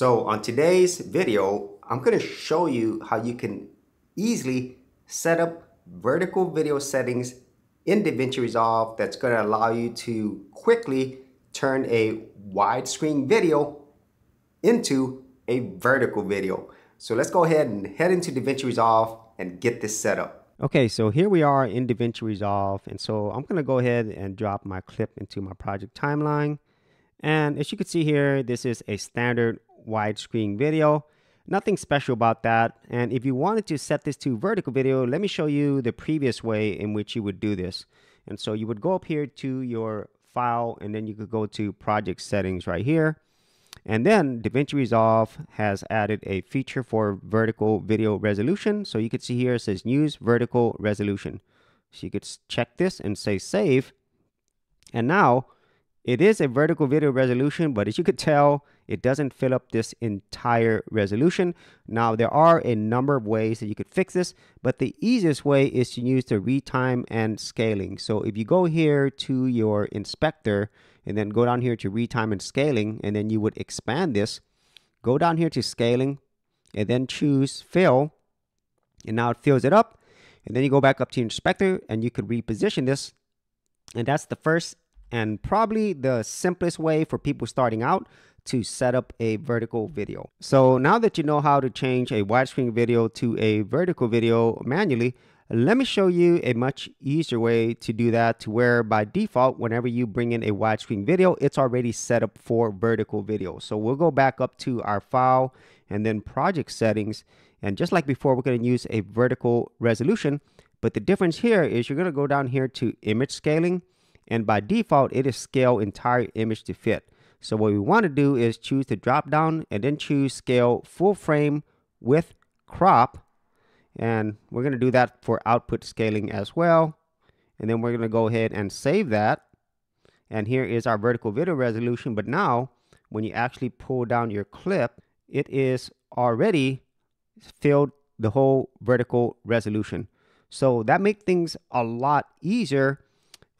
So on today's video, I'm going to show you how you can easily set up vertical video settings in DaVinci Resolve that's going to allow you to quickly turn a widescreen video into a vertical video. So let's go ahead and head into DaVinci Resolve and get this set up. Okay, so here we are in DaVinci Resolve, and so I'm gonna go ahead and drop my clip into my project timeline. And as you can see here, this is a standard widescreen video. Nothing special about that. And if you wanted to set this to vertical video, let me show you the previous way in which you would do this. And so you would go up here to your file, and then you could go to project settings right here. And then DaVinci Resolve has added a feature for vertical video resolution. So you could see here it says use vertical resolution. So you could check this and say save. And now it is a vertical video resolution, but as you could tell, it doesn't fill up this entire resolution. Now there are a number of ways that you could fix this, but the easiest way is to use the retime and scaling. So if you go here to your inspector and then go down here to retime and scaling, and then you would expand this, go down here to scaling and then choose fill, and now it fills it up. And then you go back up to your inspector and you could reposition this. And that's the first and probably the simplest way for people starting out to set up a vertical video. So now that you know how to change a widescreen video to a vertical video manually, let me show you a much easier way to do that, to where by default, whenever you bring in a widescreen video, it's already set up for vertical video. So we'll go back up to our file and then project settings. And just like before, we're going to use a vertical resolution. But the difference here is you're going to go down here to image scaling. And by default, it is scale entire image to fit. So what we want to do is choose the drop down and then choose scale full frame with crop. And we're going to do that for output scaling as well. And then we're going to go ahead and save that. And here is our vertical video resolution. But now when you actually pull down your clip, it is already filled the whole vertical resolution. So that makes things a lot easier.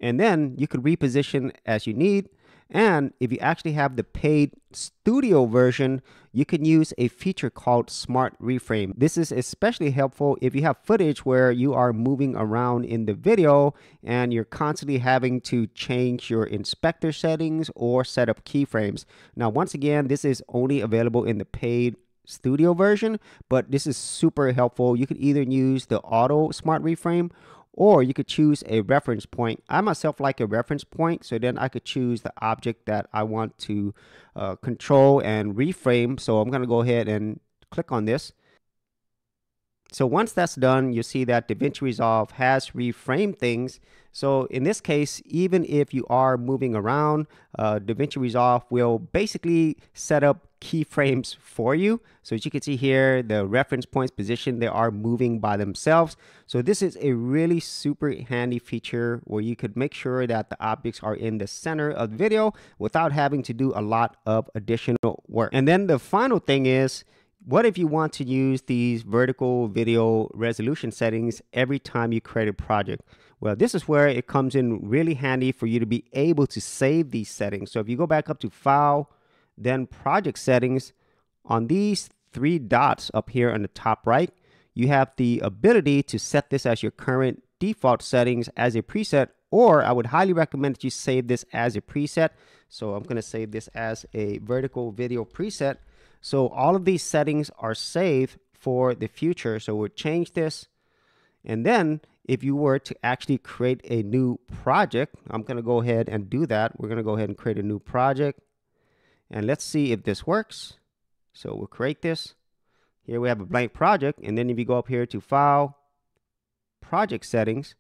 And then you could reposition as you need. And if you actually have the paid studio version, you can use a feature called Smart Reframe. This is especially helpful if you have footage where you are moving around in the video and you're constantly having to change your inspector settings or set up keyframes. Now, once again, this is only available in the paid studio version, but this is super helpful. You could either use the auto Smart Reframe, or you could choose a reference point. I myself like a reference point, so then I could choose the object that I want to control and reframe. So I'm going to go ahead and click on this. So once that's done, you'll see that DaVinci Resolve has reframed things. So in this case, even if you are moving around, DaVinci Resolve will basically set up keyframes for you. So as you can see here, the reference points position, they are moving by themselves. So this is a really super handy feature where you could make sure that the objects are in the center of the video without having to do a lot of additional work. And then the final thing is, what if you want to use these vertical video resolution settings every time you create a project? Well, this is where it comes in really handy for you to be able to save these settings. So if you go back up to File, then Project Settings, on these three dots up here on the top right, you have the ability to set this as your current default settings as a preset, or I would highly recommend that you save this as a preset. So I'm going to save this as a vertical video preset. So all of these settings are saved for the future. So we'll change this. And then if you were to actually create a new project, I'm going to go ahead and do that. We're going to go ahead and create a new project. And let's see if this works. So we'll create this. Here we have a blank project. And then if you go up here to File, Project Settings,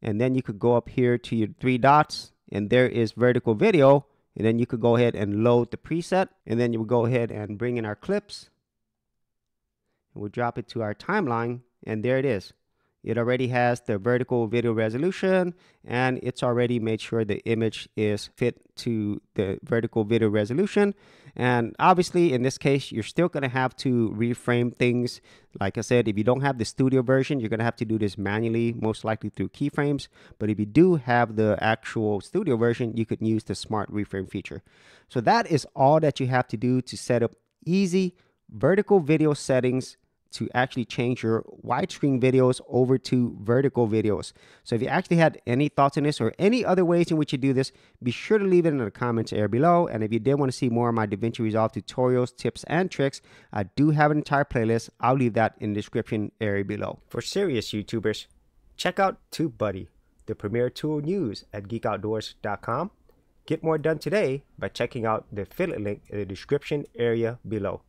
and then you could go up here to your three dots, and there is vertical video. And then you could go ahead and load the preset, and then you would go ahead and bring in our clips. And we'll drop it to our timeline, and there it is. It already has the vertical video resolution, and it's already made sure the image is fit to the vertical video resolution. And obviously in this case, you're still going to have to reframe things. Like I said, if you don't have the studio version, you're going to have to do this manually, most likely through keyframes. But if you do have the actual studio version, you could use the Smart Reframe feature. So that is all that you have to do to set up easy vertical video settings to actually change your widescreen videos over to vertical videos. So if you actually had any thoughts on this or any other ways in which you do this, be sure to leave it in the comments area below. And if you did want to see more of my DaVinci Resolve tutorials, tips, and tricks, I do have an entire playlist. I'll leave that in the description area below. For serious YouTubers, check out TubeBuddy, the premier tool news at geekoutdoors.com. Get more done today by checking out the affiliate link in the description area below.